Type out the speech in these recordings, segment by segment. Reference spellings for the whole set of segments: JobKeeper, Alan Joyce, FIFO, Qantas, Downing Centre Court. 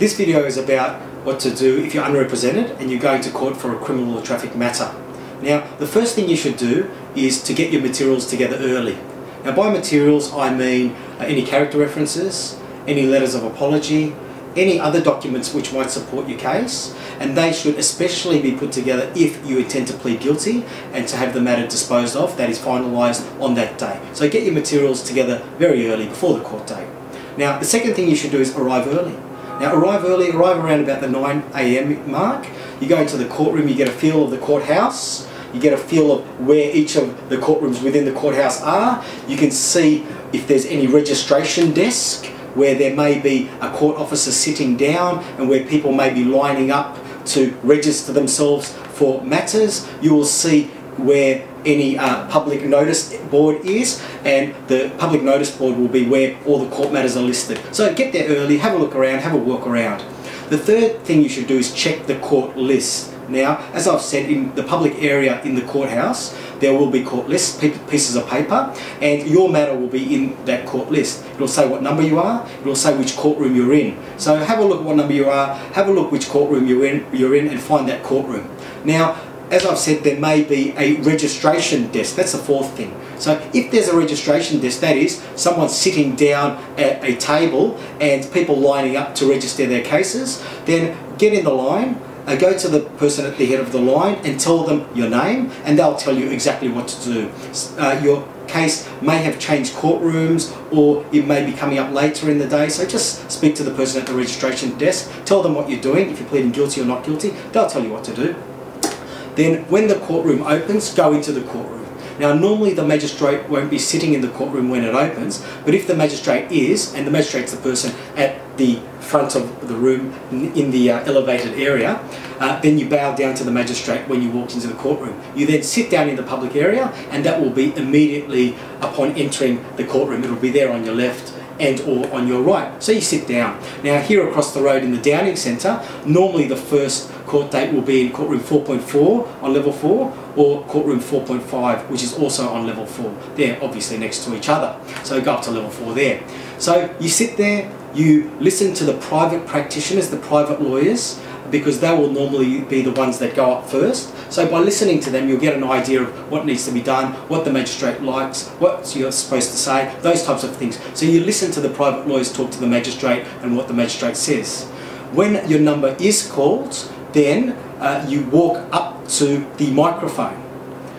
This video is about what to do if you're unrepresented and you're going to court for a criminal or traffic matter. Now, the first thing you should do is to get your materials together early. Now, by materials I mean any character references, any letters of apology, any other documents which might support your case, and they should especially be put together if you intend to plead guilty and to have the matter disposed of, that is finalised on that day. So get your materials together very early before the court date. Now, the second thing you should do is arrive early. Now, arrive early, arrive around about the 9 AM mark. You go into the courtroom, you get a feel of the courthouse, you get a feel of where each of the courtrooms within the courthouse are. You can see if there's any registration desk where there may be a court officer sitting down and where people may be lining up to register themselves for matters. You will see where any public notice board is, and the public notice board will be where all the court matters are listed. So get there early, have a look around, have a walk around. The third thing you should do is check the court list. Now, as I've said, in the public area in the courthouse, there will be court lists, pieces of paper, and your matter will be in that court list. It'll say what number you are, it'll say which courtroom you're in. So have a look at what number you are, have a look which courtroom you're in and find that courtroom. Now, as I've said, there may be a registration desk. That's the fourth thing. So if there's a registration desk, that is someone sitting down at a table and people lining up to register their cases, then get in the line, go to the person at the head of the line and tell them your name, and they'll tell you exactly what to do. Your case may have changed courtrooms, or it may be coming up later in the day, so just speak to the person at the registration desk, tell them what you're doing, if you're pleading guilty or not guilty, they'll tell you what to do. Then when the courtroom opens, go into the courtroom. Now, normally the magistrate won't be sitting in the courtroom when it opens, but if the magistrate is, and the magistrate's the person at the front of the room in the elevated area, then you bow down to the magistrate when you walk into the courtroom. You then sit down in the public area, and that will be immediately upon entering the courtroom. It'll be there on your left and or on your right. So you sit down. Now, here across the road in the Downing Centre, normally the first court date will be in courtroom 4.4 on level 4 or courtroom 4.5, which is also on level 4. They're obviously next to each other. So go up to level 4 there. So you sit there, you listen to the private practitioners, the private lawyers, because they will normally be the ones that go up first. So by listening to them, you'll get an idea of what needs to be done, what the magistrate likes, what you're supposed to say, those types of things. So you listen to the private lawyers talk to the magistrate and what the magistrate says. When your number is called, then you walk up to the microphone.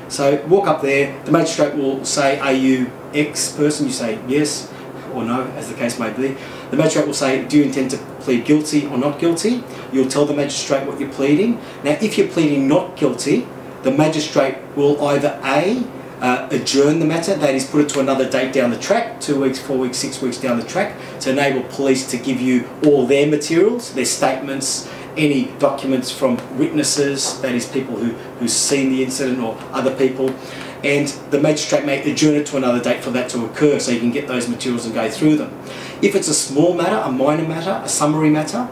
So walk up there, the magistrate will say, "Are you X person?" You say yes or no, as the case may be. The magistrate will say, "Do you intend to plead guilty or not guilty?" You'll tell the magistrate what you're pleading. Now, if you're pleading not guilty, the magistrate will either A, adjourn the matter, that is put it to another date down the track, 2 weeks, 4 weeks, 6 weeks down the track, to enable police to give you all their materials, their statements, any documents from witnesses, that is people who've seen the incident or other people. And the magistrate may adjourn it to another date for that to occur, so you can get those materials and go through them. If it's a small matter, a minor matter, a summary matter,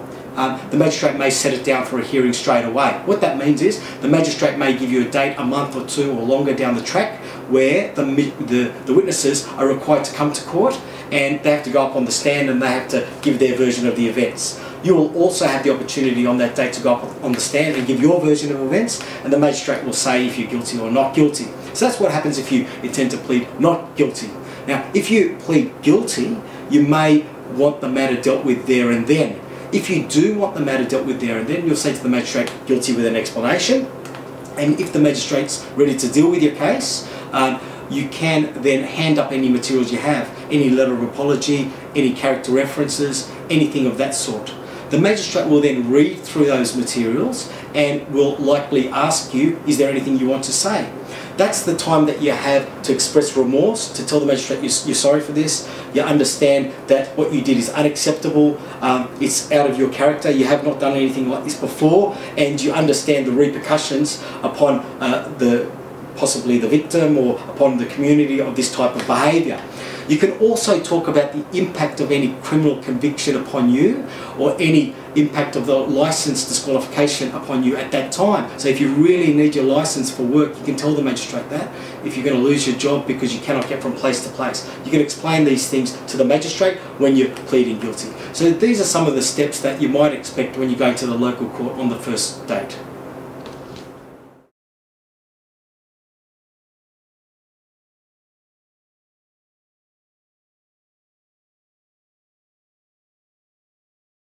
the magistrate may set it down for a hearing straight away. What that means is the magistrate may give you a date a month or two or longer down the track where the witnesses are required to come to court, and they have to go up on the stand and they have to give their version of the events. You will also have the opportunity on that day to go up on the stand and give your version of events, and the magistrate will say if you're guilty or not guilty. So that's what happens if you intend to plead not guilty. Now, if you plead guilty, you may want the matter dealt with there and then. If you do want the matter dealt with there and then, you'll say to the magistrate, "Guilty with an explanation." And if the magistrate's ready to deal with your case, you can then hand up any materials you have, any letter of apology, any character references, anything of that sort. The magistrate will then read through those materials and will likely ask you, is there anything you want to say? That's the time that you have to express remorse, to tell the magistrate you're sorry for this, you understand that what you did is unacceptable, it's out of your character, you have not done anything like this before, and you understand the repercussions upon possibly the victim or upon the community of this type of behaviour. You can also talk about the impact of any criminal conviction upon you, or any impact of the licence disqualification upon you at that time. So if you really need your licence for work, you can tell the magistrate that. If you're going to lose your job because you cannot get from place to place, you can explain these things to the magistrate when you're pleading guilty. So these are some of the steps that you might expect when you're going to the local court on the first date.